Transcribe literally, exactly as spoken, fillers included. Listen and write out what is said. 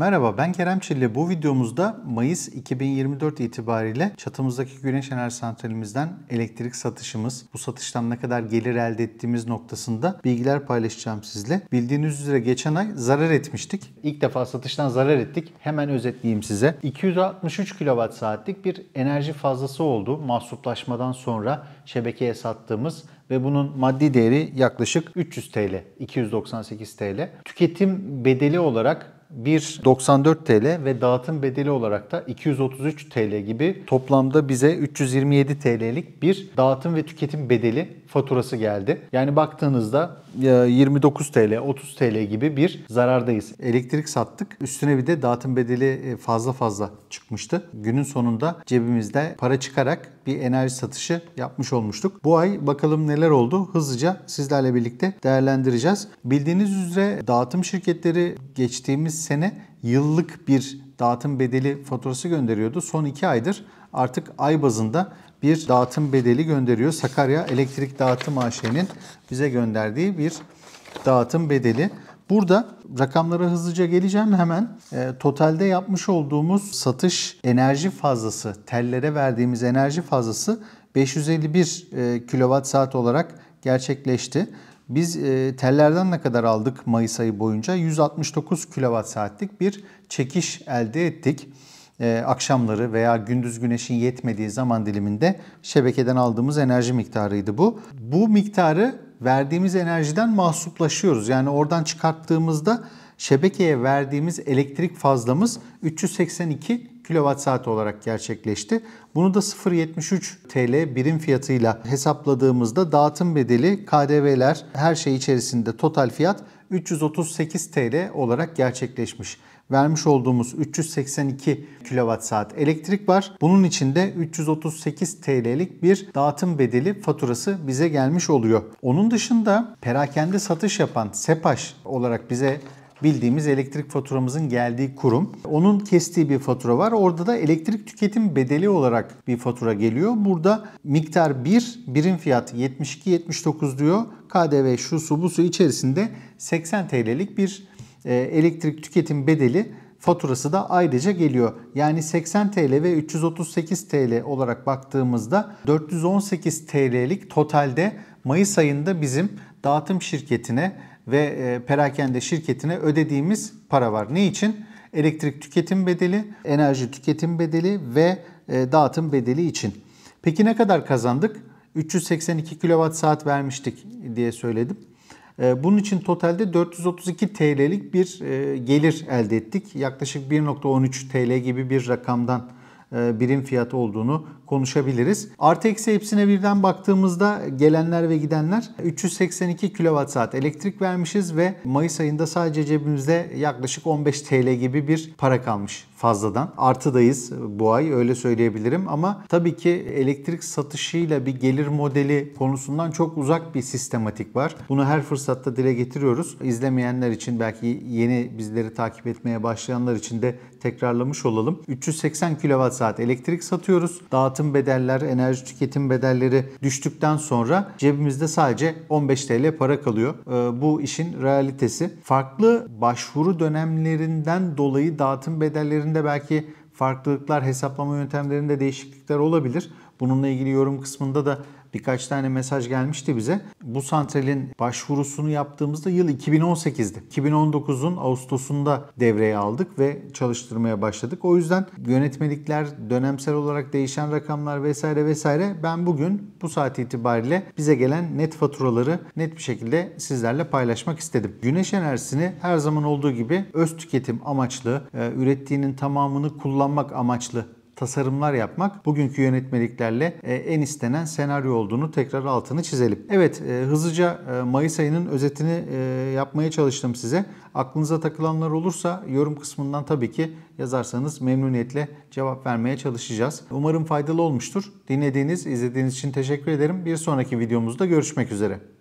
Merhaba, ben Kerem Çil. Bu videomuzda Mayıs iki bin yirmi dört itibariyle çatımızdaki güneş enerji santralimizden elektrik satışımız, bu satıştan ne kadar gelir elde ettiğimiz noktasında bilgiler paylaşacağım sizle. Bildiğiniz üzere geçen ay zarar etmiştik. İlk defa satıştan zarar ettik. Hemen özetleyeyim size. iki yüz altmış üç kilowatt saatlik bir enerji fazlası oldu mahsuplaşmadan sonra şebekeye sattığımız ve bunun maddi değeri yaklaşık üç yüz TL, iki yüz doksan sekiz TL. Tüketim bedeli olarak bir yüz doksan dört TL ve dağıtım bedeli olarak da iki yüz otuz üç TL gibi toplamda bize üç yüz yirmi yedi TL'lik bir dağıtım ve tüketim bedeli faturası geldi. Yani baktığınızda yirmi dokuz TL, otuz TL gibi bir zarardayız. Elektrik sattık. Üstüne bir de dağıtım bedeli fazla fazla çıkmıştı. Günün sonunda cebimizde para çıkarak bir enerji satışı yapmış olmuştuk. Bu ay bakalım neler oldu? Hızlıca sizlerle birlikte değerlendireceğiz. Bildiğiniz üzere dağıtım şirketleri geçtiğimiz sene yıllık bir dağıtım bedeli faturası gönderiyordu. Son iki aydır artık ay bazında bir dağıtım bedeli gönderiyor. Sakarya Elektrik Dağıtım A Ş'nin bize gönderdiği bir dağıtım bedeli. Burada rakamlara hızlıca geleceğim hemen. E, totalde yapmış olduğumuz satış enerji fazlası, tellere verdiğimiz enerji fazlası beş yüz elli bir kilowatt saat olarak gerçekleşti. Biz e, tellerden ne kadar aldık Mayıs ayı boyunca? yüz altmış dokuz kilowatt saatlik bir çekiş elde ettik. E, akşamları veya gündüz güneşin yetmediği zaman diliminde şebekeden aldığımız enerji miktarıydı bu. Bu miktarı verdiğimiz enerjiden mahsuplaşıyoruz. Yani oradan çıkarttığımızda şebekeye verdiğimiz elektrik fazlamız üç yüz seksen iki kilowatt saat olarak gerçekleşti. Bunu da sıfır virgül yetmiş üç TL birim fiyatıyla hesapladığımızda dağıtım bedeli, K D V'ler, her şey içerisinde total fiyat üç yüz otuz sekiz TL olarak gerçekleşmiş. Vermiş olduğumuz üç yüz seksen iki kilowatt saat elektrik var. Bunun içinde üç yüz otuz sekiz TL'lik bir dağıtım bedeli faturası bize gelmiş oluyor. Onun dışında perakende satış yapan Sepaş olarak bize bildiğimiz elektrik faturamızın geldiği kurum. Onun kestiği bir fatura var. Orada da elektrik tüketim bedeli olarak bir fatura geliyor. Burada miktar bir, birim fiyat yetmiş iki yetmiş dokuz diyor. K D V şu su bu su içerisinde seksen TL'lik bir elektrik tüketim bedeli faturası da ayrıca geliyor. Yani seksen TL ve üç yüz otuz sekiz TL olarak baktığımızda dört yüz on sekiz TL'lik totalde Mayıs ayında bizim dağıtım şirketine ve perakende şirketine ödediğimiz para var. Ne için? Elektrik tüketim bedeli, enerji tüketim bedeli ve dağıtım bedeli için. Peki ne kadar kazandık? üç yüz seksen iki kilowatt saat vermiştik diye söyledim. Bunun için totalde dört yüz otuz iki TL'lik bir gelir elde ettik. Yaklaşık bir virgül on üç TL gibi bir rakamdan birim fiyat olduğunu konuşabiliriz. Artı eksi hepsine birden baktığımızda gelenler ve gidenler üç yüz seksen iki kilowatt saat elektrik vermişiz ve Mayıs ayında sadece cebimizde yaklaşık on beş TL gibi bir para kalmış fazladan. Artıdayız bu ay, öyle söyleyebilirim ama tabii ki elektrik satışıyla bir gelir modeli konusundan çok uzak bir sistematik var. Bunu her fırsatta dile getiriyoruz. İzlemeyenler için, belki yeni bizleri takip etmeye başlayanlar için de tekrarlamış olalım. üç yüz seksen kilowatt saat elektrik satıyoruz. Dağıtım bedeller, enerji tüketim bedelleri düştükten sonra cebimizde sadece on beş TL para kalıyor. Bu işin realitesi. Farklı başvuru dönemlerinden dolayı dağıtım bedellerinde belki farklılıklar, hesaplama yöntemlerinde değişiklikler olabilir. Bununla ilgili yorum kısmında da birkaç tane mesaj gelmişti bize. Bu santralin başvurusunu yaptığımızda yıl iki bin on sekiz'di. iki bin on dokuz'un Ağustos'unda devreye aldık ve çalıştırmaya başladık. O yüzden yönetmelikler, dönemsel olarak değişen rakamlar vesaire vesaire. Ben bugün bu saat itibariyle bize gelen net faturaları net bir şekilde sizlerle paylaşmak istedim. Güneş enerjisini her zaman olduğu gibi öz tüketim amaçlı, ürettiğinin tamamını kullanmak amaçlı tasarımlar yapmak bugünkü yönetmeliklerle en istenen senaryo olduğunu tekrar altını çizelim. Evet, hızlıca Mayıs ayının özetini yapmaya çalıştım size. Aklınıza takılanlar olursa yorum kısmından tabii ki yazarsanız memnuniyetle cevap vermeye çalışacağız. Umarım faydalı olmuştur. Dinlediğiniz, izlediğiniz için teşekkür ederim. Bir sonraki videomuzda görüşmek üzere.